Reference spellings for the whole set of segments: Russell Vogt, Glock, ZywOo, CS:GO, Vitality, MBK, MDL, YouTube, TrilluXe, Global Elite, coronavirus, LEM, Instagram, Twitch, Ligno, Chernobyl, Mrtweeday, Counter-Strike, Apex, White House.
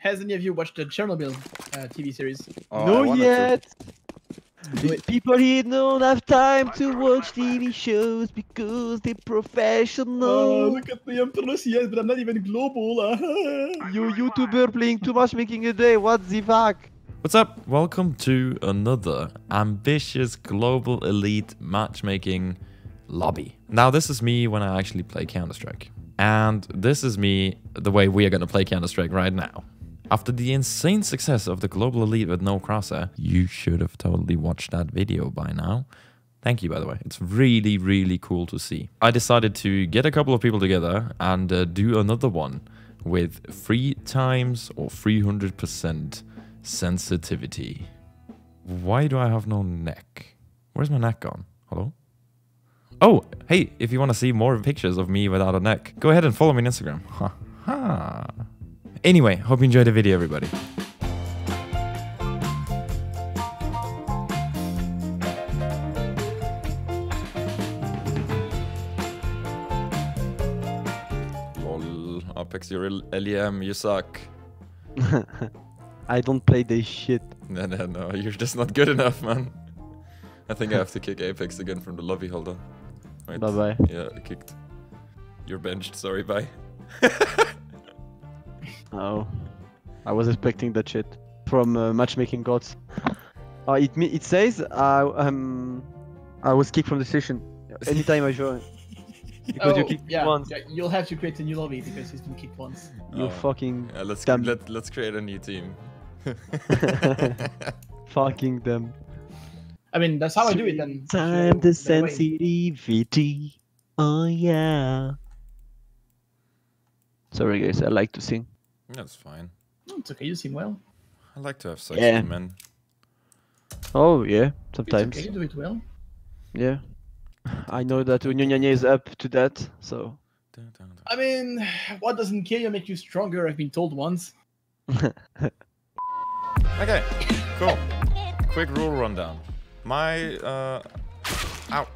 Has any of you watched the Chernobyl TV series? Oh, not yet. People here don't have time to watch TV shows because they're professional. Oh, look at me, I'm plus, yes, but I'm not even global. You YouTuber playing too much making a day, what the fuck? What's up? Welcome to another ambitious global elite matchmaking lobby. Now this is me when I actually play Counter-Strike. And this is me, the way we are going to play Counter-Strike right now. After the insane success of the Global Elite with no crosshair, you should have totally watched that video by now. Thank you, by the way. It's really, really cool to see. I decided to get a couple of people together and do another one with 3 times or 300% sensitivity. Why do I have no neck? Where's my neck gone? Hello? Oh, hey, if you want to see more pictures of me without a neck, go ahead and follow me on Instagram. Ha ha. Anyway, hope you enjoyed the video, everybody. Lol, Apex, you're LEM, you suck. I don't play this shit. No, you're just not good enough, man. I think I have to kick Apex again from the lobby, hold on. Wait. Bye-bye. Yeah, I kicked. You're benched, sorry, bye. Oh, I was expecting that shit from matchmaking gods. It says I was kicked from the station anytime I join. Because you kicked once. Yeah, you'll have to create a new lobby because he's been kicked once. You fucking. Yeah, let's create a new team. Fucking them. I mean, that's how I do it then. Time the sensitivity. Oh yeah. Sorry guys, I like to sing. That's fine. No, it's okay, you sing well. I like to have sex with men. Oh yeah, sometimes. It's okay, you do it well. Yeah. I know that Unyanyanya is up to that, so... I mean, what doesn't kill you make you stronger, I've been told once. Okay, cool. Quick rule rundown. My, Ow.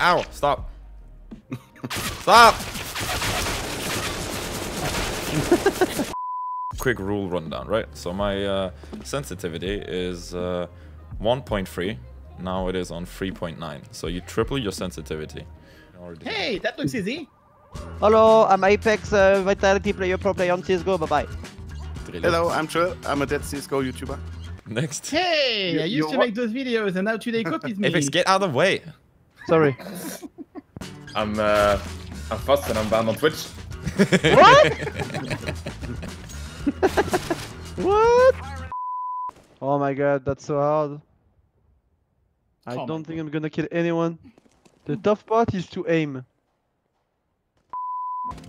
Ow, stop. Stop! Quick rule rundown, right? So my sensitivity is 1.3. Now it is on 3.9. So you triple your sensitivity. Hey, that looks easy. Hello, I'm Apex Vitality player, pro player on CSGO. Bye-bye. Hello, I'm Trill. I'm a dead CSGO YouTuber. Next. Hey, I used to make those videos and now today copies me. Apex, get out of the way. Sorry. I'm fast and I'm banned on Twitch. What? What? Oh my god, that's so hard. I don't think I'm gonna kill anyone. The tough part is to aim.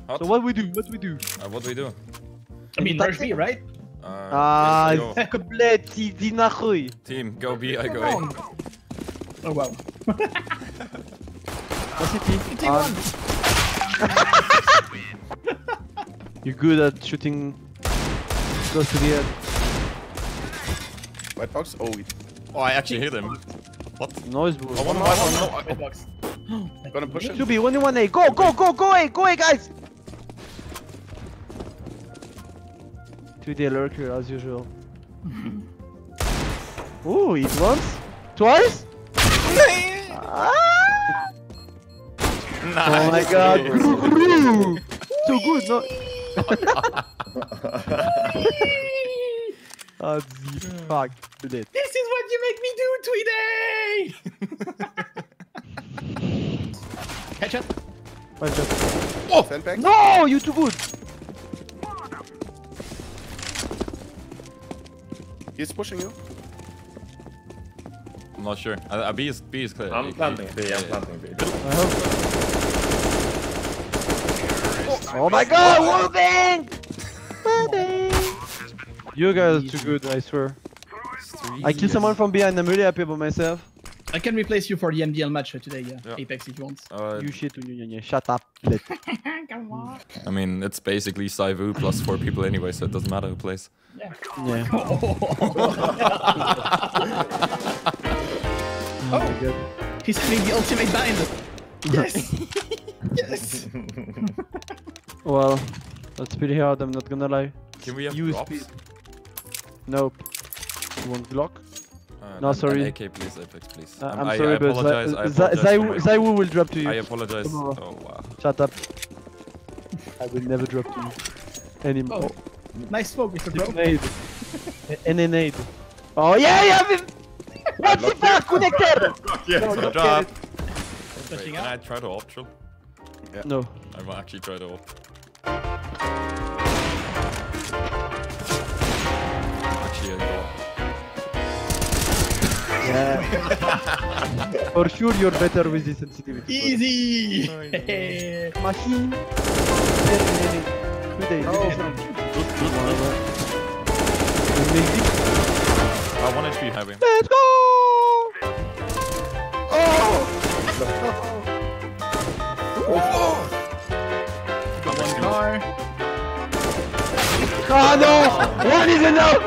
Hot. So what we do? What do we do? I mean, rush me, right? Team, go B, I go A. Oh wow. What's it, team? Team one. You're good at shooting close to the head. White box? Oh, wait. Oh, I actually hit him. What? Noise, bro. I want to white no. box. I'm gonna push it. 2B, 1v1A. Go, go, go, go A. Go A, guys. 2D lurker as usual. Ooh, hit once? Twice? Ah! Nice. Oh my god. So good, no? Oh, fuck. This is what you make me do, Tweeday! Headshot. Headshot. Oh! Sandbag. No, you too good. He's pushing you. I'm not sure. B is clear. I'm planting B. I'm planting B. I hope so. Oh my god, Wolfgang! You guys are too good, I swear. I killed someone from behind, I'm really happy about myself. I can replace you for the MDL match today, Apex if you want. You shit, shut up. Come on. I mean, it's basically ZywOo plus 4 people anyway, so it doesn't matter who plays. Yeah. Oh my god. He's having the ultimate bind. Yes! Yes! Well, that's pretty hard, I'm not gonna lie. Can we have drops? Nope. You want Glock? No, sorry. AK, please. Apex, please. I'm sorry, but ZywOo will drop to you. I apologize. Oh, wow. Shut up. I will never drop to you anymore. Oh, nice smoke, Mr. Bro. An nade. Oh, yeah, yeah! What the fuck, connector? Yeah, no, so drop. Wait, can I try the option? Yeah. No. I will actually try the option. Actually, I got. Yeah. For sure you're better with this sensitivity. Easy! Machine! I want to be having. Let's go! Oh! Oh no! One is enough!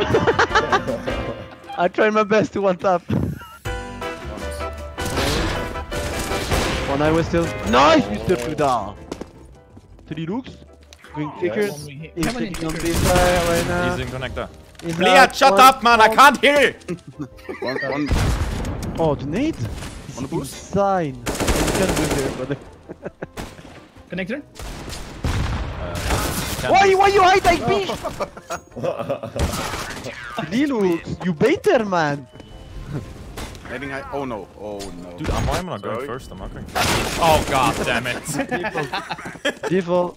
I tried my best to one tap. One I was still. Nice, Mr. Tudor! 3 looks. Doing tickers. He's taking on this fire right now. He's in connector. Leah, shut up, man! I can't hear you! Oh, the nade? It's insane. You can't do there, brother. Connector? Why you hide like me? Lilu, you better, man. I think I. Oh no, oh no. Dude, I'm not going first. I'm not going first. Oh god, damn it. Devil.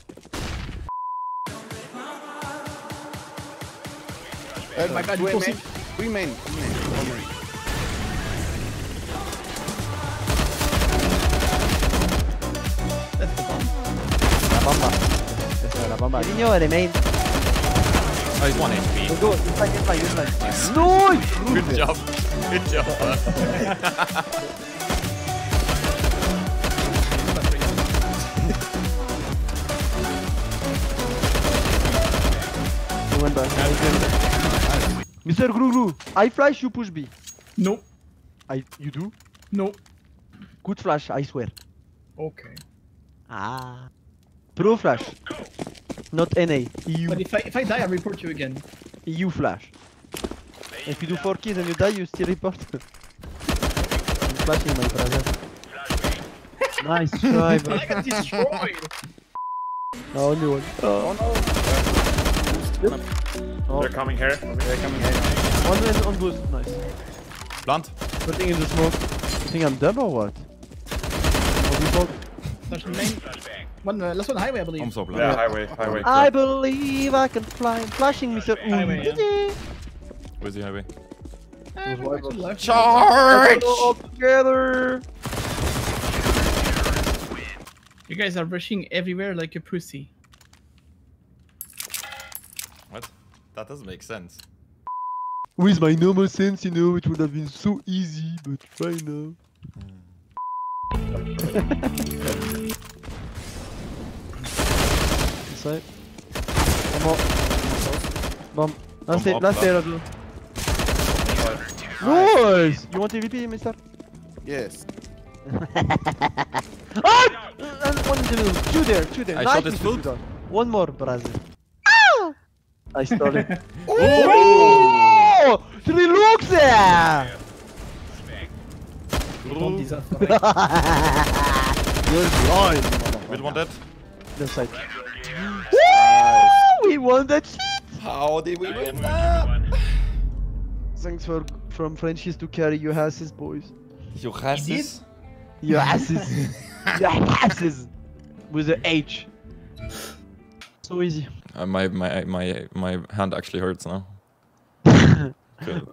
Oh my god, you three main. That's the bomb. La bomba. Ligno at the main. Oh, he's 1 HP. Go, inside. No! Good job. Good job. Remember. Mr. Grugru, I flash, you push B. No. You do? No. Good flash, I swear. Okay. Ah. Pro flash. Not NA. EU. But if I die, I report you again. EU flash. If you do 4 kills and you die, you still report. I'm flashing, my brother. Flash me. Nice try, bro. I got destroyed. No, only one. Oh no. Oh. They're coming here. They're coming here. One is on boost. Nice. Blunt. Putting in the smoke. You think I'm dumb or what? Oh, last one highway, I believe. I'm so blind. Yeah, highway. I believe I can fly. Flashing, Mr. Highway, yeah. Where's the highway? Left. Charge! All together! You guys are rushing everywhere like a pussy. What? That doesn't make sense. With my normal sense, you know, it would have been so easy, but right now. Inside. I'm up. Bomb. Last air. Nice! You want EVP, mister? Yes. Oh! And one in the middle. Two there. I shot this food. One more, brother. Ah! I stole it. Oh! 3 looks there! Yeah. Don't disaster. You're blind. Mid one dead. Left side. Nice. We won that shit! How did we win that? Thanks for from Frenchies to carry your asses, boys. Your asses. With a H. So easy. My hand actually hurts now.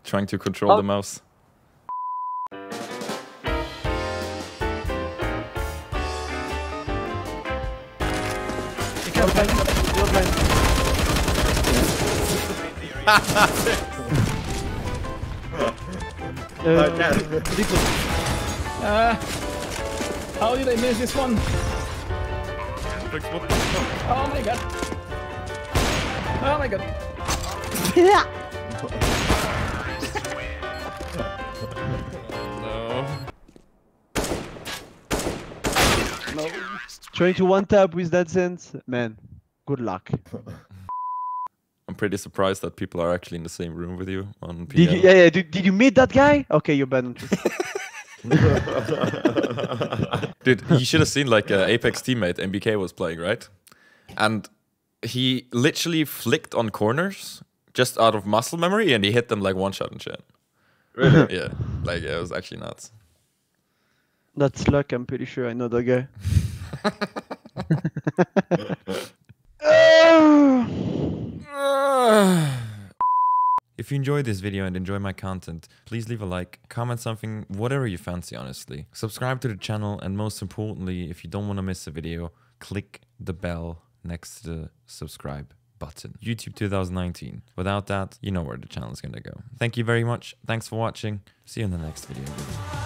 Trying to control the mouse. How did I miss this one? Oh my god. Oh my god. No. Trying to one tap with that sense, man. Good luck. I'm pretty surprised that people are actually in the same room with you on PL. Did you meet that guy? Okay, you're banned. Dude, you should have seen like an Apex teammate MBK was playing, right? And he literally flicked on corners just out of muscle memory, and he hit them like one shot and shit. Really? Yeah, like it was actually nuts. That's luck. I'm pretty sure I know that guy. If you enjoyed this video and enjoy my content, please leave a like, comment something, whatever you fancy, honestly. Subscribe to the channel, and most importantly, if you don't want to miss a video, click the bell next to the subscribe button. YouTube 2019. Without that, you know where the channel is going to go. Thank you very much. Thanks for watching. See you in the next video.